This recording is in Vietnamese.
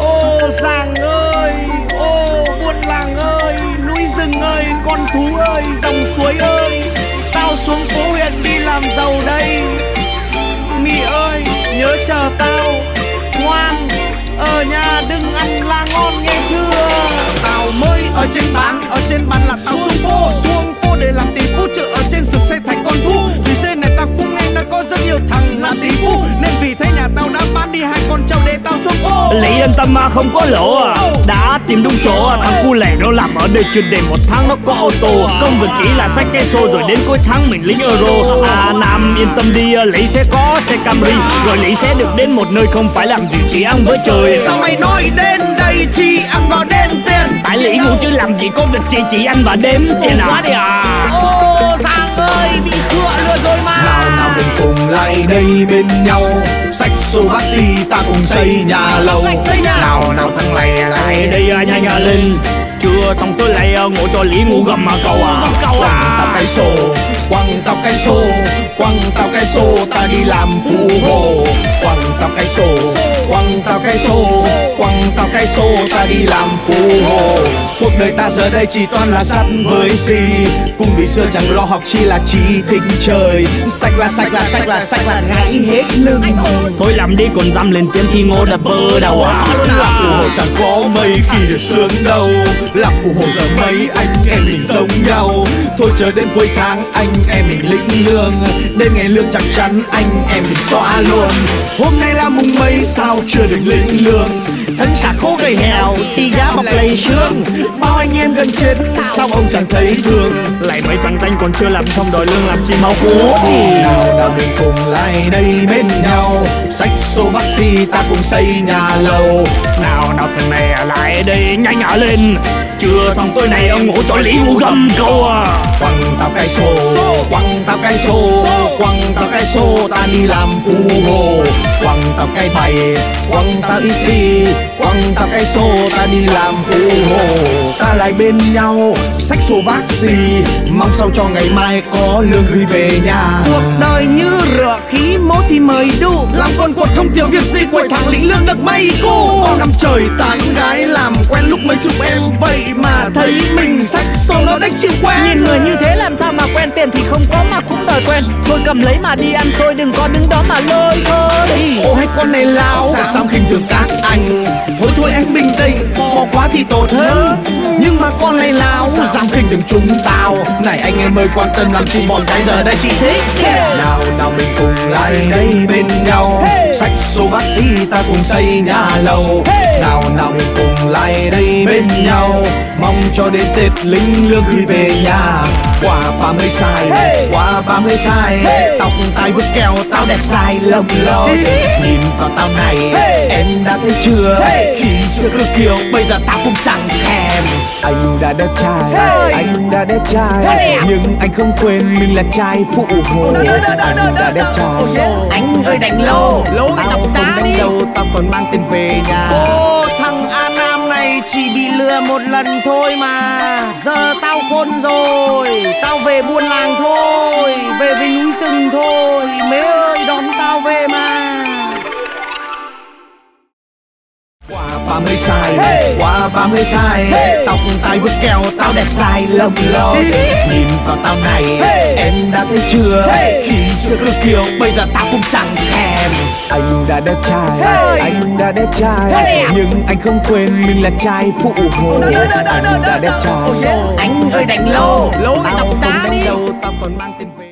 Ô Giàng ơi, ô buôn làng ơi, núi rừng ơi, con thú ơi, dòng suối ơi, tao xuống phố huyện đi làm giàu đây. Nghị ơi nhớ chờ tao, ngoan ở nhà đừng ăn là ngon nghe chưa. Tao mới ở trên bán là tao xuống phố để làm tí phú, chứ ở trên sực xây thành con thú. Vì xe này tao cũng nghe nó có rất nhiều thằng là tí phú, nên vì thế nhà tao đã bán đi hai con trâu để tao xuống phố. Lý yên tâm mà không có lỗ à, đã tìm đúng chỗ à. Thằng cu lẻ nó làm ở đây chưa đầy 1 tháng nó có ô tô à. Công việc chỉ là xách cái xô rồi đến cuối tháng mình lính euro à. Nam yên tâm đi, Lý sẽ có xe Camry, rồi Lý sẽ được đến một nơi không phải làm gì chỉ ăn với trời. Sao mày nói đến đây chỉ ăn vào đêm tiền? Tại Lý ngủ chứ làm gì có việc chỉ ăn vào đêm tiền quá đi à. Ô Giàng ơi bị khựa lừa rồi mà. Nào nào mình cùng lại đây bên nhau, xách xô bác xì ta cùng xây nhà lầu. Nào nào thằng này lại đây nhanh lên, chưa xong tôi lại ngủ cho Lý ngủ gầm mà cầu à. Quăng tao cái xô, quăng tao cái xô, quăng tao cái xô, ta đi làm phú hồ. Quăng tao cái xô, quăng tao cái xô, quăng tao cái xô, ta đi làm phú hồ. Cuộc đời ta giờ đây chỉ toàn là sắt với xì, cùng vì xưa chẳng lo học chi là chỉ thích chơi. Sạch là sạch là sạch là sạch là gãy hết lưng. Thôi làm đi còn dám lên tiếng thì ngô đập bơ đầu à. Làm phú hồ chẳng có mấy khi được sướng đâu, làm phù hộ giờ mấy anh em mình giống nhau. Thôi chờ đến cuối tháng anh em mình lĩnh lương, đến ngày lương chắc chắn anh em mình xóa luôn. Hôm nay là mùng mấy sao chưa được lĩnh lương, thân chả khô gầy hèo thì gá bọc lấy sướng. Bao anh em gần chết sao ông chẳng thấy thương, lại mấy thằng danh còn chưa làm xong đòi lương làm chi máu cú. Nào nào mình cùng lại đây bên nhau, xách xô bác sĩ ta cùng xây nhà lầu. Nào nào thằng này lại đây nhanh nhả lên, chưa xong tối nay ông ngủ cho Lý ngủ gầm câu à. Quăng tao cái xô, quăng tao cái xô, quăng tao cái xô, ta đi làm phú hồ. Quăng tao cái bày, quăng tao ít xì, quăng tao cái xô, ta đi làm phú hồ. Ta lại bên nhau, xách xô vác xì, mong sao cho ngày mai có lương gửi về nhà. Cuộc đời như rửa khí mốt thì mời đủ, làm con cuột không thiếu việc gì, cuối tháng lĩnh lương được mấy cu. Năm trời tán gái làm quen lúc mấy chục em, vậy mà thấy mình xách xô nó đếch chịu quen. Nhìn người như thế làm sao mà quen, tiền thì không có mà cũng đòi quen. Thôi cầm lấy mà đi ăn xôi, đừng có đứng đó mà lôi thôi. Ô hay con này láo, sao khinh thường các anh. Thôi thôi anh bình tĩnh, bỏ quá thì tốt hơn. Nhưng mà con này láo, dám khinh thường chúng tao. Này anh em ơi quan tâm làm chi bọn gái giờ đây chỉ thích. Nào nào mình cùng lại đây bên nhau, xách xô bác sĩ ta cùng xây nhà lầu. Nào nào mình cùng lại đây bên nhau, mong cho đến Tết lính lương khi về nhà. Quả 30 sai, quả 30 sai, tóc tai vứt keo tao đẹp dài lầm lồ. Nhìn vào tao này, em đã thấy chưa, khi xưa cứ kiều bây giờ tao cũng chẳng thèm. Anh đã đẹp trai, anh đã đẹp trai, nhưng anh không quên mình là trai phụ hồ. Anh đã đẹp trai, anh ơi đánh lô, lô cái tóc ta đi, tao còn mang tiền về nhà. Ô thằng An Nam này chỉ bị lừa một lần thôi mà, giờ tao khôn rồi, tao về buôn làng thôi, về với núi rừng thôi, mế ơi đón tao về mà. Quả 30 sai, quả 30 sai, tóc tai vứt keo tao đẹp dài lầm lồ. Nhìn vào tao này, em đã thấy chưa, khi xưa cứ kiều bây giờ tao cũng chẳng thèm. Anh đã đẹp trai, anh đã đẹp trai, nhưng anh không quên mình là trai phụ hồ. Anh đã đẹp trai, anh ơi đánh lô, lô cái tóc ta đi, tao còn mang tiền về.